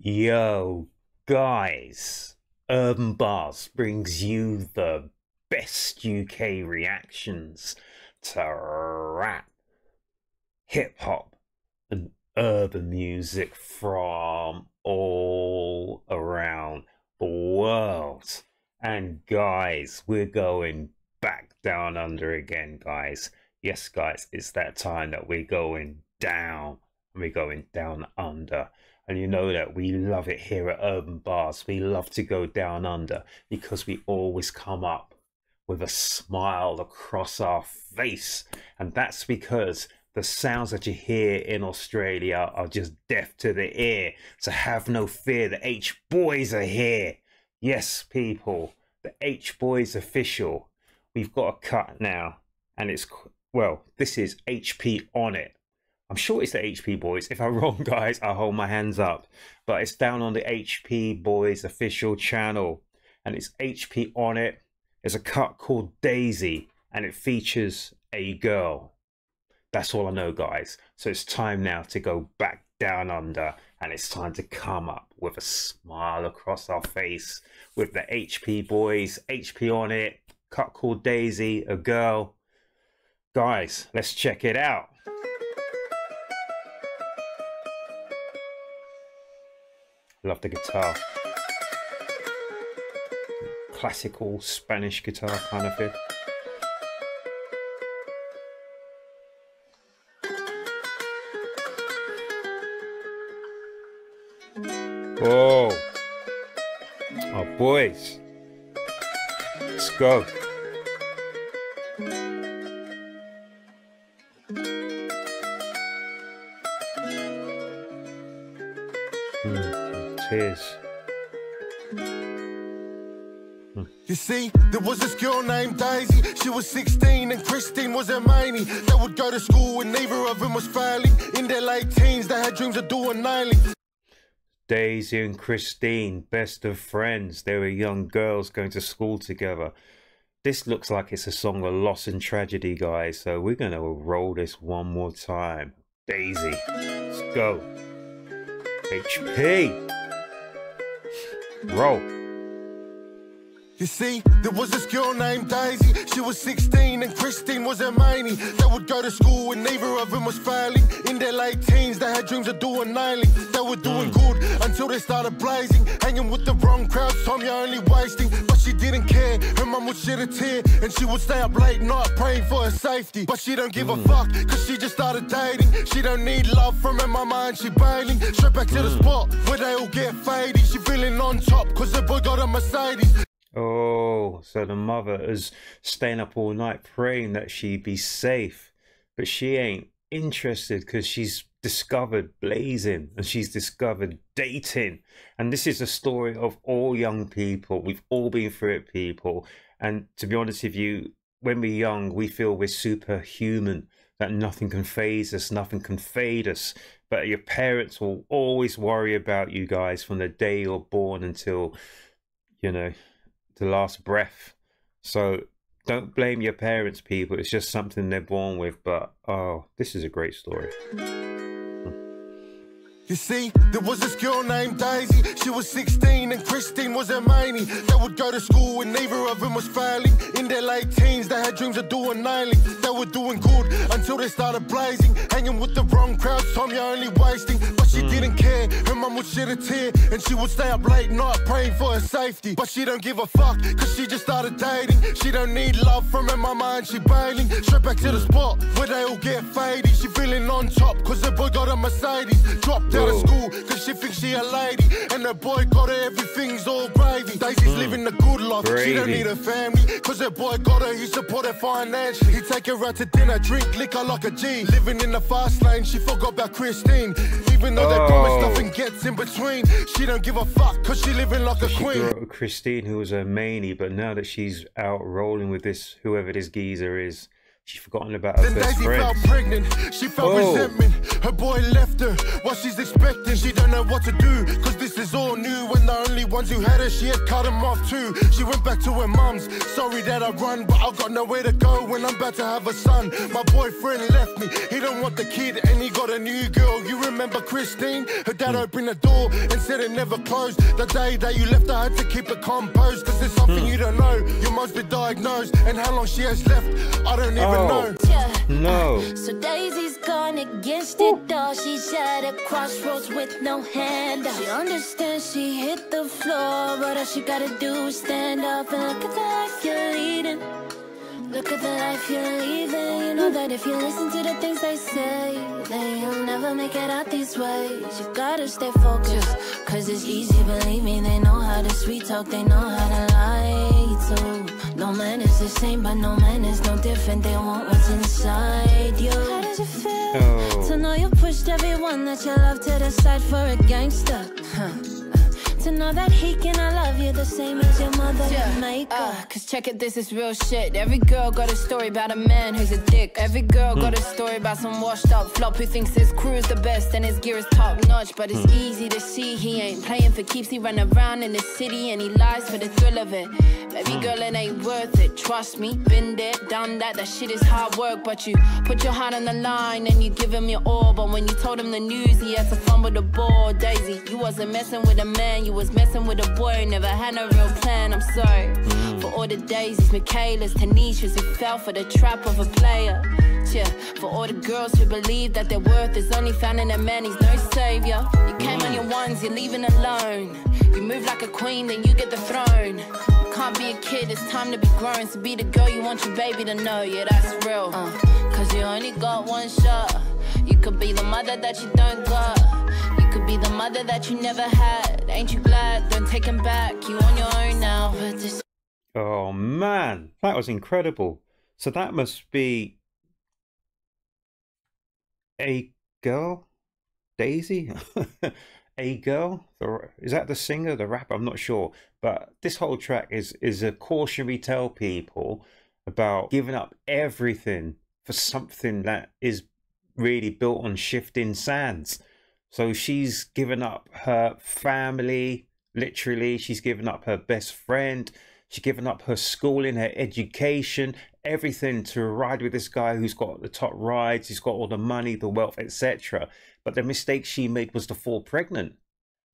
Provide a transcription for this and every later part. Yo guys, Urb'n Barz brings you the best UK reactions to rap, hip hop and urban music from all around the world. And guys, we're going back down under again, guys. Yes guys, it's that time that we're going down, and we're going down under. And you know that we love it here at Urb'n Barz. We love to go down under because we always come up with a smile across our face. And that's because the sounds that you hear in Australia are just deaf to the ear. So have no fear, the HP Boyz are here. Yes, people, the HP Boyz official. We've got a cut now, and it's, well, this is HP on it. I'm sure it's the HP Boyz. If I'm wrong, guys, I'll hold my hands up. But it's down on the HP Boyz official channel. And it's HP on it. There's a cut called DAISY. And it features a girl. That's all I know, guys. So it's time now to go back down under. And it's time to come up with a smile across our face. With the HP Boyz, HP on it, cut called DAISY, a girl. Guys, let's check it out. Love the guitar, classical Spanish guitar kind of thing. Whoa, our boys, let's go. Tears. You see, there was this girl named Daisy. She was 16 and Christine was Hermione. They would go to school and neither of them was failing. In their late teens, they had dreams of doing nailing. Daisy and Christine, best of friends. They were young girls going to school together. This looks like it's a song of loss and tragedy, guys. So we're going to roll this one more time. Daisy, let's go. HP. Roll. You see, there was this girl named Daisy. She was 16 and Christine was Hermione. They would go to school and neither of them was failing. In their late teens, they had dreams of doing nailing. They were doing good until they started blazing. Hanging with the wrong crowd, time you're only wasting. But she didn't care, her mum would shed a tear. And she would stay up late night praying for her safety. But she don't give a fuck, cause she just started dating. She don't need love from her mama and she bailing. Straight back to the spot where they all get faded. She feeling on top cause her boy got a Mercedes. Oh, so the mother is staying up all night praying that she be safe, but she ain't interested because she's discovered blazing and she's discovered dating. And this is a story of all young people. We've all been through it, people. And to be honest with you, when we're young, we feel we're superhuman, that nothing can faze us, nothing can fade us. But your parents will always worry about you guys from the day you're born until, you know, the last breath. So don't blame your parents, people. It's just something they're born with. But oh, this is a great story. You see, there was this girl named Daisy. She was 16 and Christine was Hermione. They would go to school and neither of them was failing. In their late teens, they had dreams of doing nailing. They were doing good until they started blazing. Hanging with the wrong crowd, time you're only wasting. But she didn't care, her mum would shed a tear. And she would stay up late night praying for her safety. But she don't give a fuck, cause she just started dating. She don't need love from her mama and she bailing. Straight back to the spot where they all get faded. She feeling on top cause her boy got a Mercedes. Dropped out of school cause she thinks she a lady. And her boy got her, everything's all gravy. Daisy's living the good life, she don't need a family. Cause her boy got her, he support her financially. He take her out to dinner, drink liquor like a G. Living in the fast lane, she forgot about Christine. Even though they promised nothing gets in between. She don't give a fuck cause she living like a queen. She grew up with Christine, who was her manie, but now that she's out rolling with this, whoever this geezer is, She's forgotten about her then best friend. Felt pregnant. She felt resentment. Her boy left her. What she's expecting, she don't know what to do. Cause this is all new. When the only ones who had her, she had cut them off too. She went back to her mum's. Sorry that I run, but I've got nowhere to go when I'm about to have a son. My boyfriend left me. He don't want the kid and he got a new girl. You remember Christine? Her dad opened the door and said it never closed. The day that you left, I had to keep it composed. Cause there's something you don't know. Your mum's been diagnosed. And how long she has left, I don't even know. So Daisy's gone against it all. She's at a crossroads with no hand out. She understands she hit the floor, but all she gotta do is stand up and look at the life you're leading. Look at the life you're leaving. You know that if you listen to the things they say, then you'll never make it out these ways. You gotta stay focused, cause it's easy, believe me. They know how to sweet talk, they know how to lie too. No man is the same, but no man is no different. They want what's inside you. How does it feel to know you pushed everyone that you love to the side for a gangster? To know that he cannot love you the same as your mother and make up. Cause check it, this is real shit. Every girl got a story about a man who's a dick. Every girl got a story about some washed up flop who thinks his crew is the best and his gear is top notch. But it's easy to see he ain't playing for keeps. He run around in the city and he lies for the thrill of it. Baby girl, it ain't worth it, trust me. Been there, done that, that shit is hard work. But you put your heart on the line and you give him your all. But when you told him the news, he had to fumble the ball. Daisy, you wasn't messing with a man, you was messing with a boy who never had no real plan. I'm sorry for all the Daisies, Michaelas, Tanishas who fell for the trap of a player. For all the girls who believe that their worth is only found in a man, he's no savior. You came on your ones, you're leaving alone. You move like a queen, then you get the throne. You can't be a kid, it's time to be grown. So be the girl you want your baby to know. Yeah, that's real. Cause you only got one shot. You could be the mother that you don't got. Be the mother that you never had. Ain't you glad? Don't take him back. You on your own now. Oh man, that was incredible. So that must be a girl, Daisy. A girl. Is that the singer, the rapper? I'm not sure. But this whole track is a cautionary tale, people, about giving up everything for something that is really built on shifting sands. So she's given up her family, literally. She's given up her best friend. She's given up her schooling, her education, everything to ride with this guy who's got the top rides. He's got all the money, the wealth, etc. But the mistake she made was to fall pregnant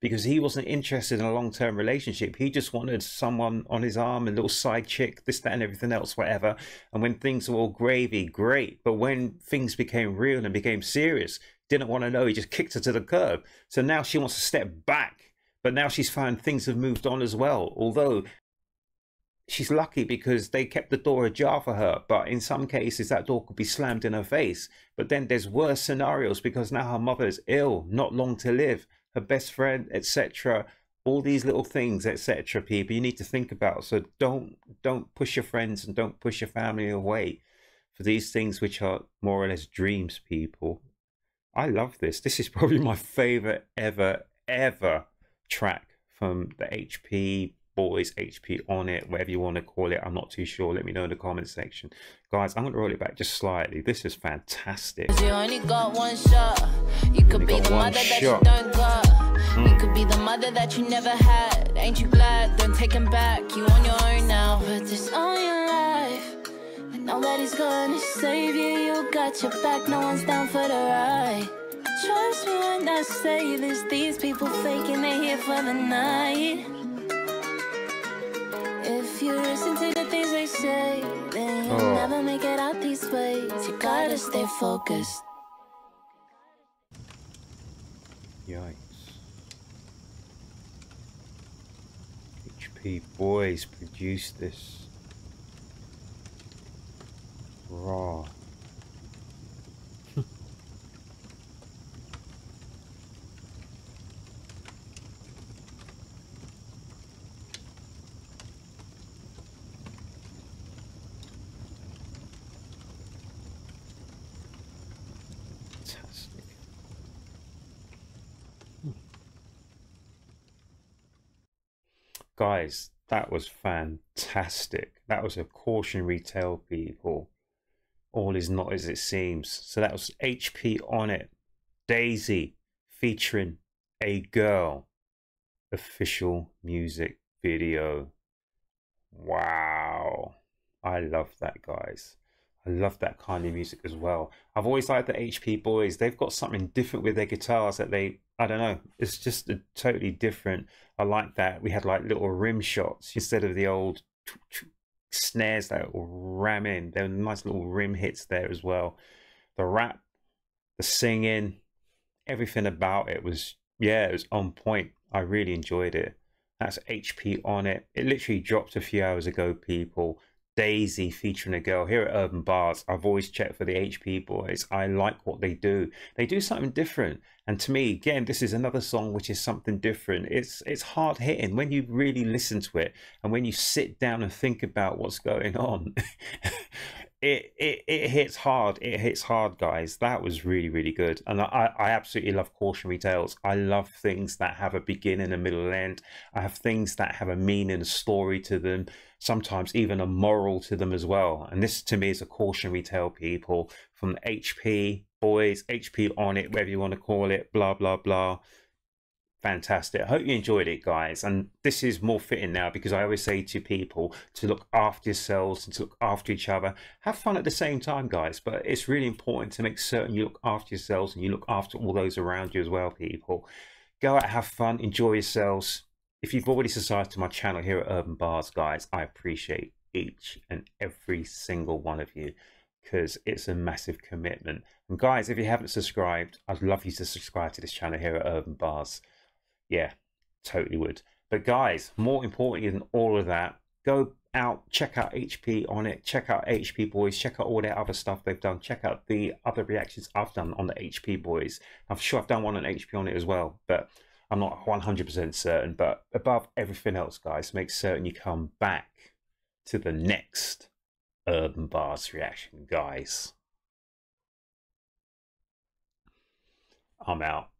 because he wasn't interested in a long-term relationship. He just wanted someone on his arm, a little side chick, this, that, and everything else, whatever. And when things were all gravy, great. But when things became real and became serious, didn't want to know, he just kicked her to the curb. So now she wants to step back, but now she's found things have moved on as well. Although she's lucky because they kept the door ajar for her, but in some cases that door could be slammed in her face. But then there's worse scenarios because now her mother is ill, not long to live, her best friend, etc. All these little things, etc. People you need to think about. So don't push your friends and don't push your family away for these things which are more or less dreams, people. I love this. This is probably my favorite ever track from the HP Boyz, HP on it, whatever you want to call it. I'm not too sure. Let me know in the comment section. Guys, I'm going to roll it back just slightly. This is fantastic. You only got one shot. You could be the mother that you don't got. You could be the mother that you never had. Ain't you glad? Don't take him back. You on your own now. But this on your life. Nobody's gonna save you, you got your back, no one's down for the ride. Trust me when I say this, these people faking they're here for the night. If you listen to the things they say, then you'll never make it out these ways. You gotta stay focused. Yikes. HP Boyz produced this. Raw. Fantastic. Guys, that was fantastic. That was a cautionary tale, people. All is not as it seems. So that was HP on It, Daisy featuring a girl, official music video. Wow, I love that, guys. I love that kind of music as well. I've always liked the HP Boyz. They've got something different with their guitars that they, I don't know, it's just a totally different. I like that we had like little rim shots instead of the old snares that will ram in. There were nice little rim hits there as well. The rap, the singing, everything about it was, yeah, it was on point. I really enjoyed it. That's HP on It. It literally dropped a few hours ago, people. Daisy featuring a girl here at Urb'n Barz. I've always checked for the HP Boyz. I like what they do. They do something different. And to me, again, this is another song which is something different. It's hard hitting when you really listen to it and when you sit down and think about what's going on. it hits hard. It hits hard, guys. That was really, really good. And I absolutely love cautionary tales. I love things that have a beginning, a middle, and end. I have things that have a meaning, a story to them. Sometimes even a moral to them as well. And this to me is a cautionary tale, people, from HP Boyz, HP on It, whatever you want to call it, blah, blah, blah. Fantastic. I hope you enjoyed it, guys. And this is more fitting now because I always say to people to look after yourselves and to look after each other. Have fun at the same time, guys. But it's really important to make certain you look after yourselves and you look after all those around you as well, people. Go out, have fun, enjoy yourselves. If you've already subscribed to my channel here at Urb'n Barz, guys, I appreciate each and every single one of you because it's a massive commitment. And guys, if you haven't subscribed, I'd love you to subscribe to this channel here at Urb'n Barz. Yeah, totally would. But guys, more importantly than all of that, go out, check out HP on It, check out HP Boyz, check out all their other stuff they've done, check out the other reactions I've done on the HP Boyz. I'm sure I've done one on HP on It as well, but I'm not 100% certain. But above everything else, guys, make certain you come back to the next Urb'n Barz reaction, guys. I'm out.